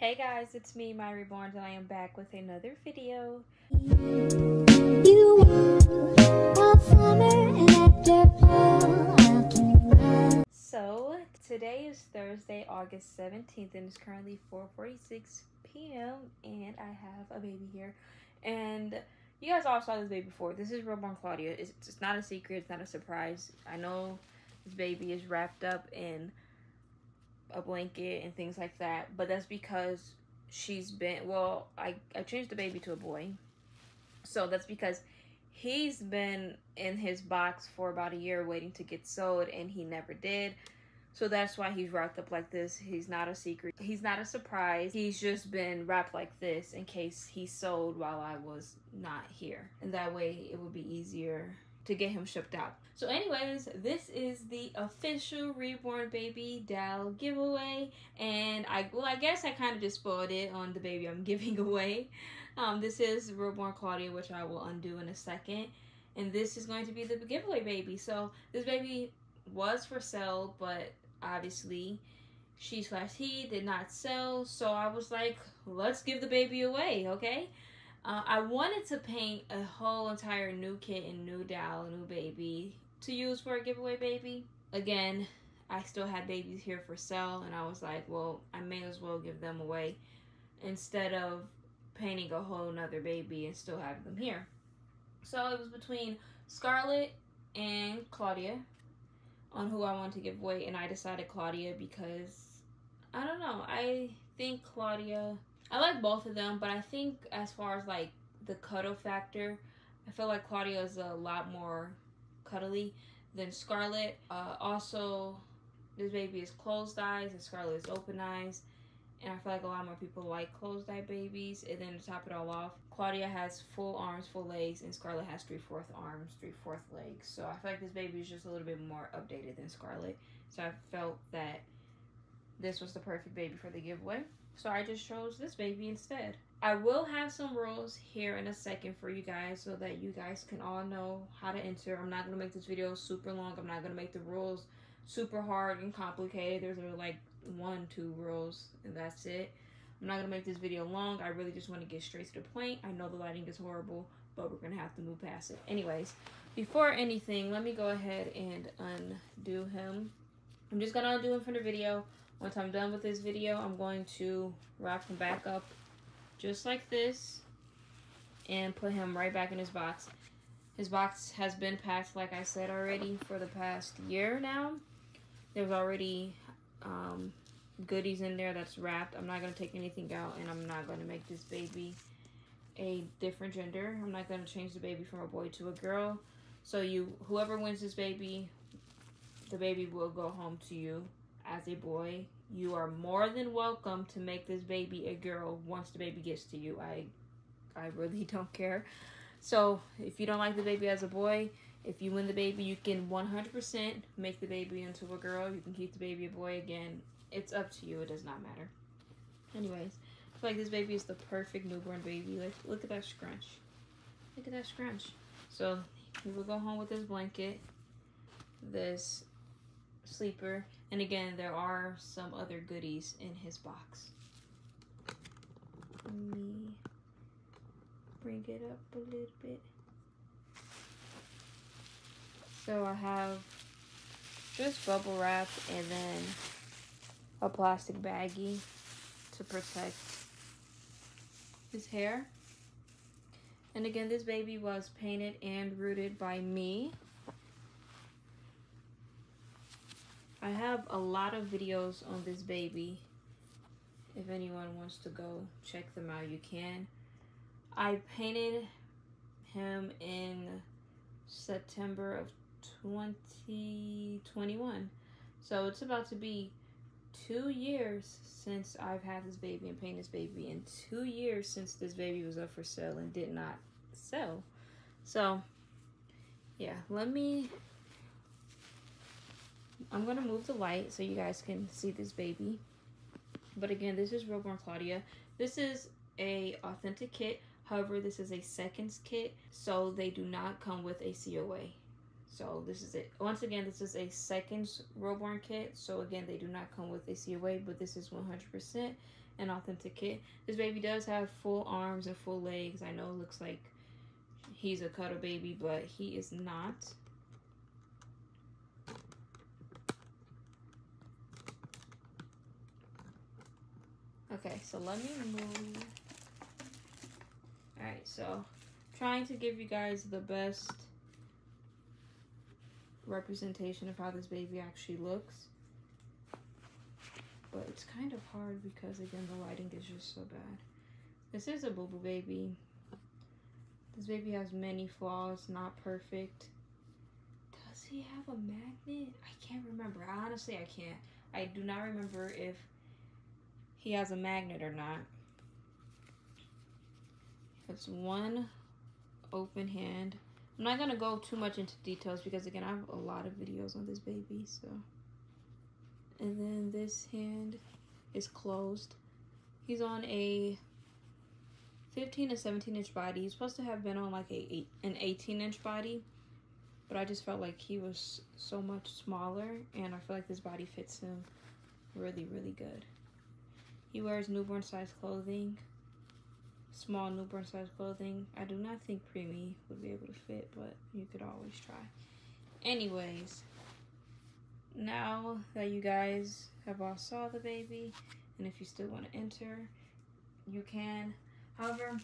Hey guys, it's me, My Reborns, and I am back with another video. So, today is Thursday, August 17th, and it's currently 4:46 p.m. and I have a baby here. And you guys all saw this baby before. This is Realborn Claudia. It's not a secret. It's not a surprise. I know this baby is wrapped up in a blanket and things like that, but that's because she's been, well, I changed the baby to a boy, so that's because he's been in his box for about a year waiting to get sold, and he never did. So that's why he's wrapped up like this. He's not a secret. He's not a surprise. He's just been wrapped like this in case he sold while I was not here, and that way it would be easier to get him shipped out. So anyways, this is the official Reborn Baby Doll giveaway, and I guess I kind of just spoiled it on the baby I'm giving away. This is Reborn Claudia, which I will undo in a second, and this is going to be the giveaway baby. So this baby was for sale, but obviously she/he did not sell, so I was like, let's give the baby away, okay? I wanted to paint a whole entire new kitten, new doll, new baby to use for a giveaway baby. Again, I still had babies here for sale, and I was like, well, I may as well give them away instead of painting a whole nother baby and still have them here. So it was between Scarlett and Claudia on who I wanted to give away, and I decided Claudia because, I don't know, I think Claudia... I like both of them, but I think as far as like the cuddle factor, I feel like Claudia is a lot more cuddly than Scarlett. Also, this baby is closed eyes and Scarlett is open eyes, and I feel like a lot more people like closed eye babies. And then to top it all off, Claudia has full arms, full legs, and Scarlett has 3/4 arms, 3/4 legs. So I feel like this baby is just a little bit more updated than Scarlett. So I felt that this was the perfect baby for the giveaway. So I just chose this baby instead. I will have some rules here in a second for you guys so that you guys can all know how to enter. I'm not going to make this video super long. I'm not going to make the rules super hard and complicated. There's only like 1-2 rules and that's it. I'm not going to make this video long. I really just want to get straight to the point. I know the lighting is horrible, but we're going to have to move past it. Anyways, before anything, let me go ahead and undo him. I'm just going to undo him from the video. Once I'm done with this video, I'm going to wrap him back up just like this and put him right back in his box. His box has been packed, like I said already, for the past year now. There's already goodies in there that's wrapped. I'm not going to take anything out, and I'm not going to make this baby a different gender. I'm not going to change the baby from a boy to a girl. So whoever wins this baby, the baby will go home to you. As a boy, you are more than welcome to make this baby a girl once the baby gets to you. I really don't care. So if you don't like the baby as a boy, if you win the baby, you can 100% make the baby into a girl. You can keep the baby a boy again. It's up to you. It does not matter. Anyways, I feel like this baby is the perfect newborn baby. Like, look at that scrunch. Look at that scrunch. So he will go home with this blanket, this sleeper, and again, there are some other goodies in his box. Let me bring it up a little bit. So I have just bubble wrap and then a plastic baggie to protect his hair. And again, this baby was painted and rooted by me. I have a lot of videos on this baby. If anyone wants to go check them out, you can. I painted him in September of 2021. So it's about to be 2 years since I've had this baby and painted this baby, and 2 years since this baby was up for sale and did not sell. So yeah, I'm going to move the light so you guys can see this baby. But again, this is Realborn Claudia. This is a authentic kit. However, this is a seconds kit, so they do not come with a COA. So this is it. Once again, this is a seconds Realborn kit. So again, they do not come with a COA, but this is 100%. an authentic kid. This baby does have full arms and full legs. I know it looks like he's a cuddle baby, but he is not. Okay, so let me move. Alright, so trying to give you guys the best representation of how this baby actually looks. But it's kind of hard because, again, the lighting is just so bad. This is a boo-boo baby. This baby has many flaws, not perfect. Does he have a magnet? I can't remember. Honestly, I can't. I do not remember if he has a magnet or not. It's one open hand. I'm not going to go too much into details because, again, I have a lot of videos on this baby, so. And then this hand is closed. He's on a 15 to 17 inch body. He's supposed to have been on like an 18 inch body, but I just felt like he was so much smaller, and I feel like this body fits him really, really good. He wears newborn size clothing, small newborn size clothing. I do not think preemie would be able to fit, but you could always try. Anyways, now that you guys have all saw the baby, and if you still want to enter, you can. However,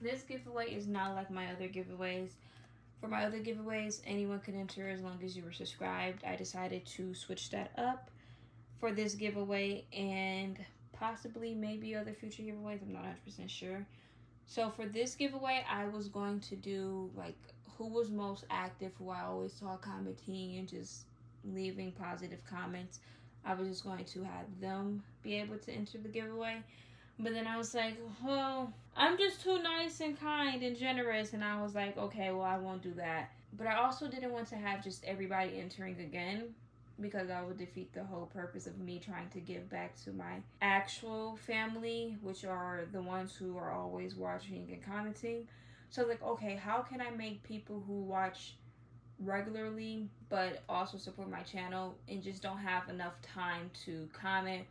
this giveaway is not like my other giveaways. For my other giveaways, anyone could enter as long as you were subscribed. I decided to switch that up for this giveaway and possibly maybe other future giveaways. I'm not 100% sure. So for this giveaway, I was going to do like who was most active, who I always saw commenting and just leaving positive comments. I was just going to have them be able to enter the giveaway, but then I was like, well, I'm just too nice and kind and generous, and I was like, okay, well, I won't do that. But I also didn't want to have just everybody entering again, because I would defeat the whole purpose of me trying to give back to my actual family, which are the ones who are always watching and commenting. So I was like, okay, how can I make people who watch regularly but also support my channel and just don't have enough time to comment,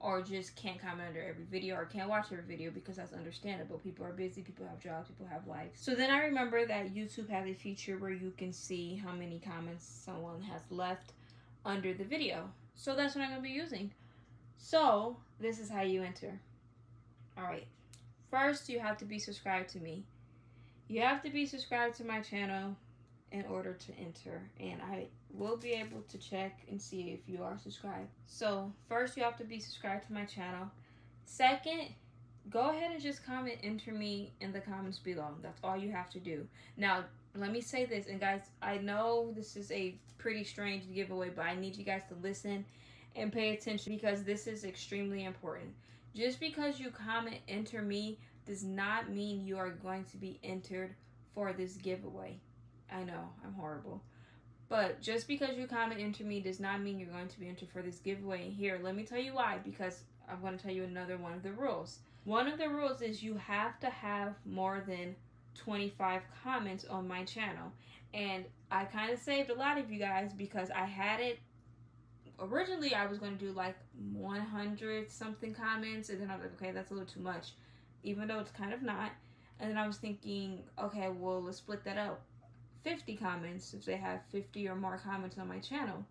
or just can't comment under every video, or can't watch every video, because that's understandable. People are busy, people have jobs, people have lives. So then I remember that YouTube has a feature where you can see how many comments someone has left under the video. So that's what I'm gonna be using. So this is how you enter. All right, first you have to be subscribed to me. You have to be subscribed to my channel in order to enter, and I will be able to check and see if you are subscribed. So first you have to be subscribed to my channel. Second, go ahead and just comment "enter me" in the comments below. That's all you have to do. Now let me say this, and guys, I know this is a pretty strange giveaway, but I need you guys to listen and pay attention because this is extremely important. Just because you comment "enter me" does not mean you are going to be entered for this giveaway. I know, I'm horrible. But just because you comment "enter me" does not mean you're going to be entered for this giveaway. And here, let me tell you why, because I'm going to tell you another one of the rules. One of the rules is you have to have more than 25 comments on my channel. And I kind of saved a lot of you guys because I had it. Originally, I was going to do like 100 something comments, and then I was like, okay, that's a little too much, even though it's kind of not. And then I was thinking, okay, well, let's split that up. 50 comments if they have 50 or more comments on my channel.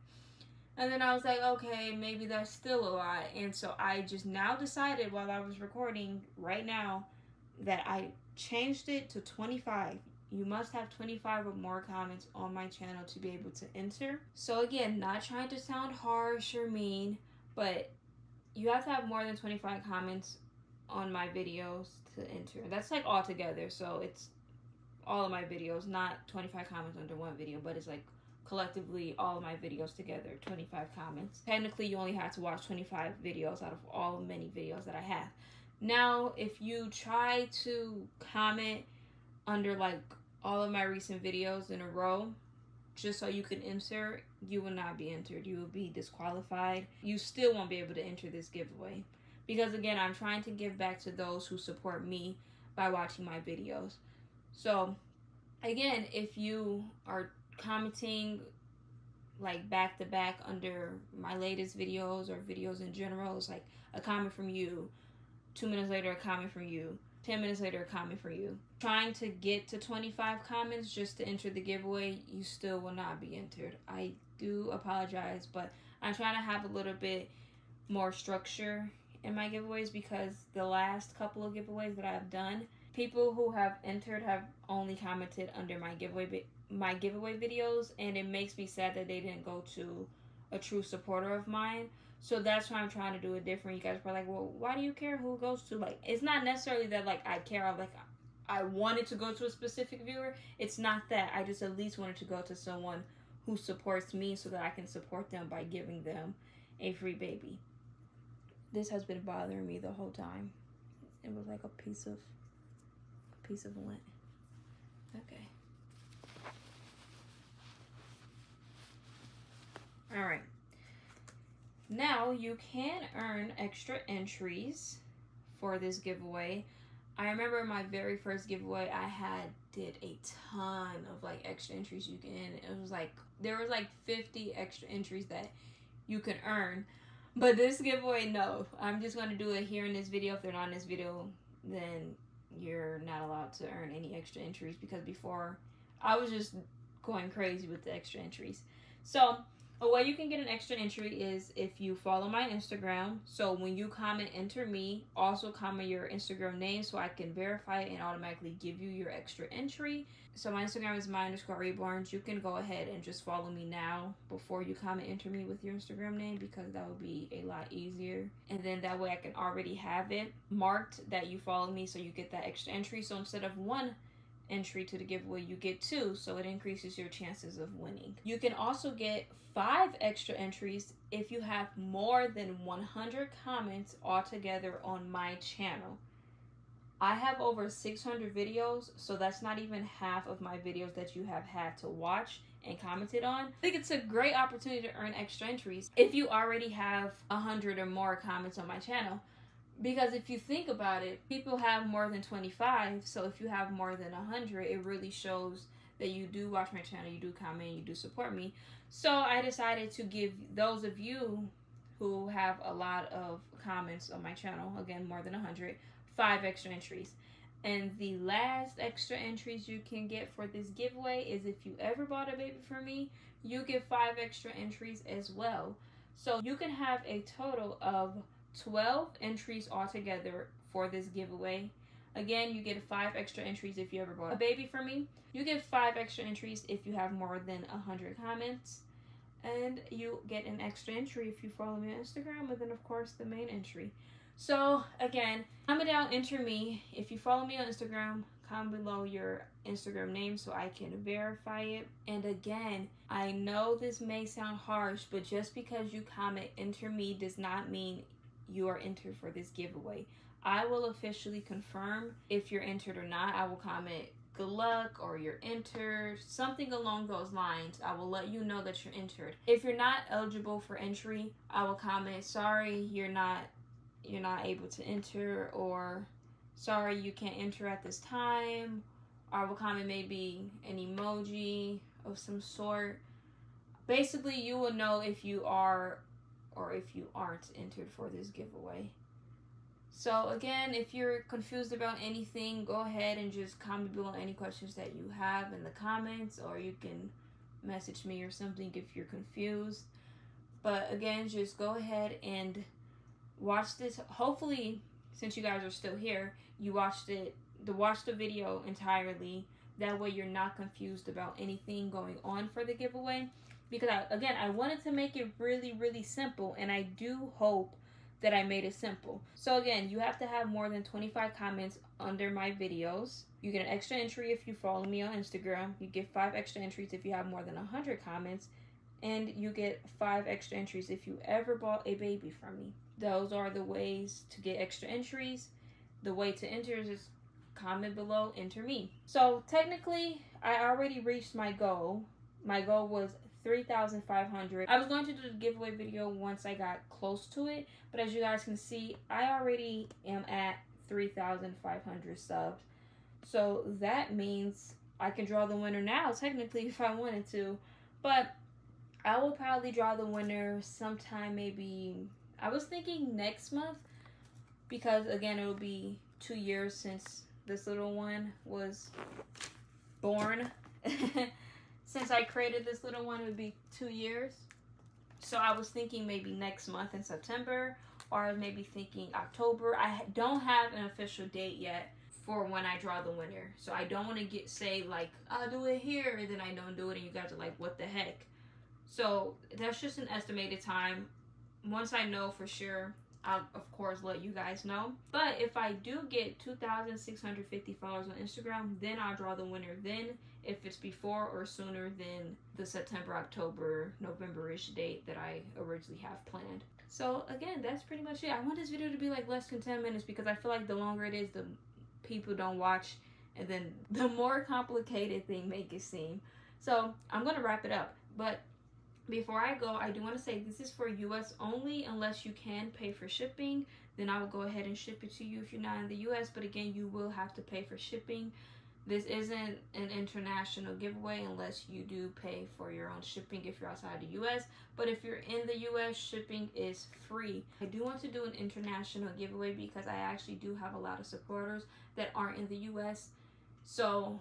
And then I was like, okay, maybe that's still a lot. And so I just now decided while I was recording right now that I changed it to 25. You must have 25 or more comments on my channel to be able to enter. So again, not trying to sound harsh or mean, but you have to have more than 25 comments on my videos to enter. That's like all together, so it's all of my videos, not 25 comments under one video, but it's like collectively all of my videos together, 25 comments. Technically, you only have to watch 25 videos out of all many videos that I have. Now, if you try to comment under like all of my recent videos in a row, just so you can enter, you will not be entered. You will be disqualified. You still won't be able to enter this giveaway because, again, I'm trying to give back to those who support me by watching my videos. So, again, if you are commenting like back to back under my latest videos or videos in general, it's like a comment from you, 2 minutes later, a comment from you. 10 minutes later, a comment from you. Trying to get to 25 comments just to enter the giveaway, you still will not be entered. I do apologize, but I'm trying to have a little bit more structure in my giveaways, because the last couple of giveaways that I've done, people who have entered have only commented under my giveaway videos, and it makes me sad that they didn't go to a true supporter of mine. So that's why I'm trying to do it different. You guys were like, well, why do you care who goes to? Like, it's not necessarily that, like, I care. I'm like, I wanted to go to a specific viewer. It's not that. I just at least wanted to go to someone who supports me so that I can support them by giving them a free baby. This has been bothering me the whole time. It was like a piece of lint. Okay. All right. Now you can earn extra entries for this giveaway. I remember my very first giveaway, I did a ton of like extra entries you can. It was like there was like 50 extra entries that you can earn. But this giveaway, no. I'm just gonna do it here in this video. If they're not in this video, then you're not allowed to earn any extra entries, because before I was just going crazy with the extra entries. So a way you can get an extra entry is if you follow my Instagram. So when you comment "enter me," also comment your Instagram name so I can verify it and automatically give you your extra entry. So my Instagram is my_reborns. You can go ahead and just follow me now before you comment "enter me" with your Instagram name, because that would be a lot easier. And then that way I can already have it marked that you follow me, so you get that extra entry. So instead of one entry to the giveaway, you get two, so it increases your chances of winning. You can also get 5 extra entries if you have more than 100 comments altogether on my channel. I have over 600 videos, so that's not even half of my videos that you have had to watch and commented on. I think it's a great opportunity to earn extra entries if you already have 100 or more comments on my channel. Because if you think about it, people have more than 25, so if you have more than 100, it really shows that you do watch my channel, you do comment, you do support me. So I decided to give those of you who have a lot of comments on my channel, again, more than 100, 5 extra entries. And the last extra entries you can get for this giveaway is if you ever bought a baby from me, you get 5 extra entries as well. So you can have a total of 12 entries altogether for this giveaway. Again, you get 5 extra entries if you ever bought a baby from me. You get 5 extra entries if you have more than 100 comments. And you get an extra entry if you follow me on Instagram, and then of course the main entry. So again, comment down "enter me" if you follow me on Instagram. Comment below your Instagram name so I can verify it. And again, I know this may sound harsh, but just because you comment "enter me" does not mean you are entered for this giveaway. I will officially confirm if you're entered or not. I will comment "good luck" or "you're entered," something along those lines. I will let you know that you're entered. If you're not eligible for entry, I will comment "sorry, you're not able to enter," or "sorry, you can't enter at this time." I will comment maybe an emoji of some sort. Basically, you will know if you are or if you aren't entered for this giveaway. So again, if you're confused about anything, go ahead and just comment below any questions that you have in the comments, or you can message me or something if you're confused. But again, just go ahead and watch this. Hopefully, since you guys are still here, you watched the video entirely. That way you're not confused about anything going on for the giveaway. Because I wanted to make it really, really simple, and I do hope that I made it simple. So again, you have to have more than 25 comments under my videos. You get an extra entry if you follow me on Instagram. You get 5 extra entries if you have more than 100 comments. And you get 5 extra entries if you ever bought a baby from me. Those are the ways to get extra entries. The way to enter is just comment below "enter me." So technically, I already reached my goal. My goal was 3,500. I was going to do the giveaway video once I got close to it, but as you guys can see, I already am at 3,500 subs. So that means I can draw the winner now, technically, if I wanted to. But I will probably draw the winner sometime, maybe I was thinking next month, because again, it'll be 2 years since this little one was born. Since I created this little one, it would be 2 years. So I was thinking maybe next month in September, or maybe thinking October. I don't have an official date yet for when I draw the winner. So I don't want to say like, I'll do it here, and then I don't do it and you guys are like, what the heck? So that's just an estimated time. Once I know for sure, I'll of course let you guys know. But if I do get 2,650 followers on Instagram, then I'll draw the winner then, if it's before or sooner than the September, October, November-ish date that I originally have planned. So again, that's pretty much it. I want this video to be like less than 10 minutes because I feel like the longer it is, the people don't watch, and then the more complicated they make it seem. So I'm gonna wrap it up, but before I go, I do want to say this is for US only. Unless you can pay for shipping, then I will go ahead and ship it to you if you're not in the US, but again, you will have to pay for shipping. This isn't an international giveaway unless you do pay for your own shipping if you're outside the US, but if you're in the US, shipping is free. I do want to do an international giveaway because I actually do have a lot of supporters that aren't in the US, so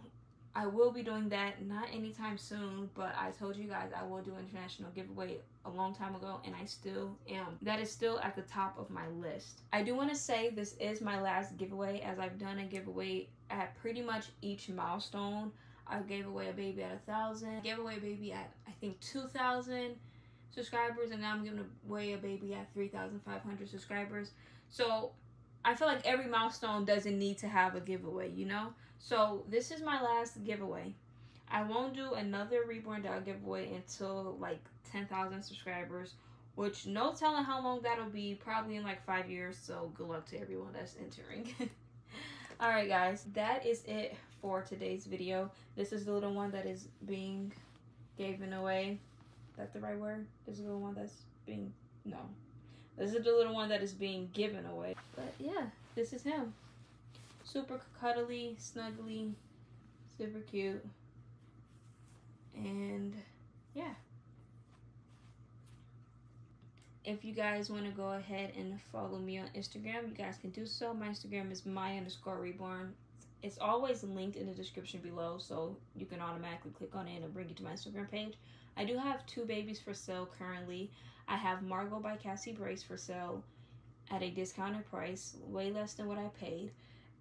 I will be doing that, not anytime soon, but I told you guys I will do international giveaway a long time ago, and I still am. That is still at the top of my list. I do want to say this is my last giveaway, as I've done a giveaway at pretty much each milestone. I gave away a baby at 1,000, gave away a baby at I think 2,000 subscribers, and now I'm giving away a baby at 3,500 subscribers. So I feel like every milestone doesn't need to have a giveaway, you know? So this is my last giveaway. I won't do another Reborn Doll giveaway until like 10,000 subscribers, which no telling how long that'll be, probably in like 5 years. So good luck to everyone that's entering. All right, guys, that is it for today's video. This is the little one that is being given away. Is that the right word? This is the little one that's being, no. This is the little one that is being given away. But yeah, this is him. Super cuddly, snuggly, super cute. And yeah. If you guys want to go ahead and follow me on Instagram, you guys can do so. My Instagram is my_reborn. It's always linked in the description below, so you can automatically click on it and bring you to my Instagram page. I do have 2 babies for sale currently. I have Margot by Cassie Brace for sale at a discounted price, way less than what I paid.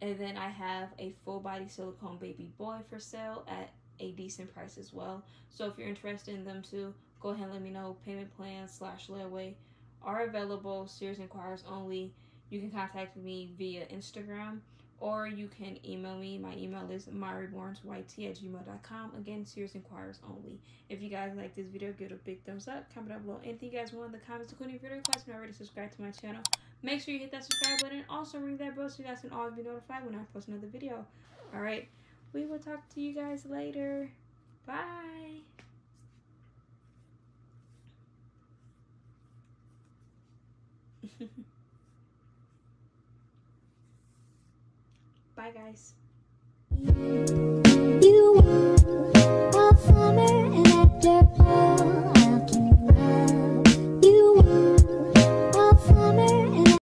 And then I have a full body silicone baby boy for sale at a decent price as well. So if you're interested in them too, go ahead and let me know. Payment plans / layaway are available, serious inquiries only. You can contact me via Instagram, or you can email me. My email is myrebornsyt@gmail.com. Again, serious inquiries only. If you guys like this video, give it a big thumbs up. Comment down below anything you guys want in the comments, including video requests. And already subscribed to my channel, make sure you hit that subscribe button. And also ring that bell so you guys can always be notified when I post another video. All right, we will talk to you guys later. Bye. Bye, guys.